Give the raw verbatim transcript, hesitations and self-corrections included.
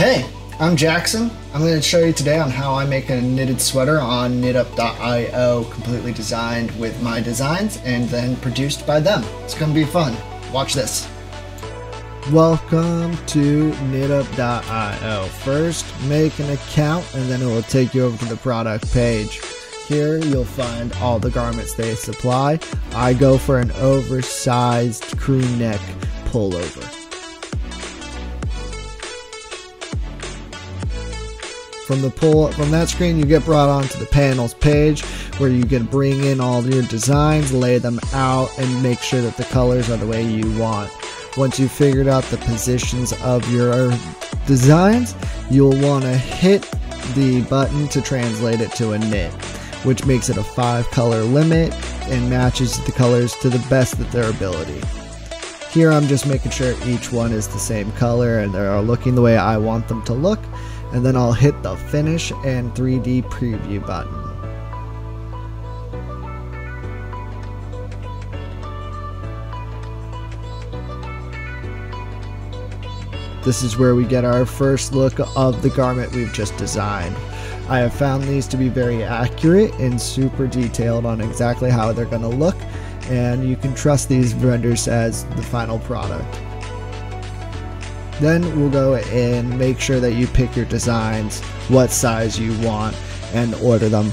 Hey, I'm Jackson. I'm going to show you today on how I make a knitted sweater on knitup dot i o, completely designed with my designs and then produced by them. It's going to be fun. Watch this. Welcome to knitup dot i o. First, make an account and then it will take you over to the product page. Here you'll find all the garments they supply. I go for an oversized crew neck pullover. From the pull from that screen, you get brought onto the panels page where you can bring in all your designs, lay them out, and make sure that the colors are the way you want. Once you've figured out the positions of your designs, you'll want to hit the button to translate it to a knit, which makes it a five color limit and matches the colors to the best of their ability. Here I'm just making sure each one is the same color and they are looking the way I want them to look, and then I'll hit the finish and three D preview button. This is where we get our first look of the garment we've just designed. I have found these to be very accurate and super detailed on exactly how they're going to look, and you can trust these renders as the final product. Then we'll go and make sure that you pick your designs, what size you want, and order them.